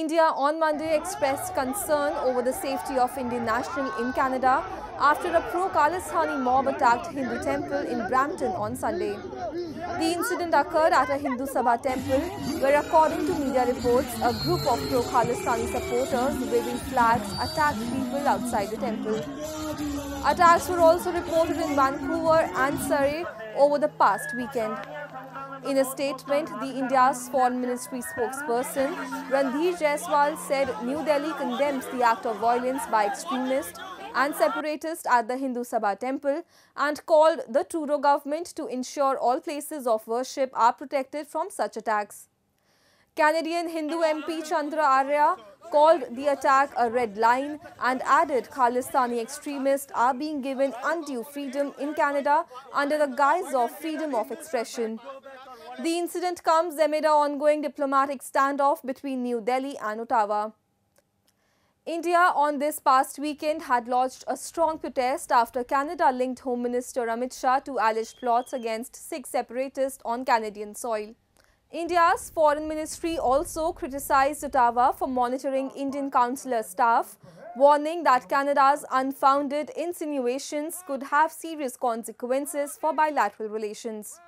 India on Monday expressed concern over the safety of Indian nationals in Canada after a pro-Khalistani mob attacked Hindu temple in Brampton on Sunday. The incident occurred at a Hindu Sabha temple where, according to media reports, a group of pro-Khalistani supporters waving flags attacked people outside the temple. Attacks were also reported in Vancouver and Surrey over the past weekend. In a statement, India's Foreign Ministry spokesperson Randhir Jaiswal said New Delhi condemns the act of violence by extremists and separatists at the Hindu Sabha temple and called the Trudeau government to ensure all places of worship are protected from such attacks. Canadian Hindu MP Chandra Arya called the attack a red line and added Khalistani extremists are being given undue freedom in Canada under the guise of freedom of expression. The incident comes amid an ongoing diplomatic standoff between New Delhi and Ottawa. India on this past weekend had lodged a strong protest after Canada-linked Home Minister Amit Shah to alleged plots against 6 separatists on Canadian soil. India's Foreign Ministry also criticized Ottawa for monitoring Indian consular staff, warning that Canada's unfounded insinuations could have serious consequences for bilateral relations.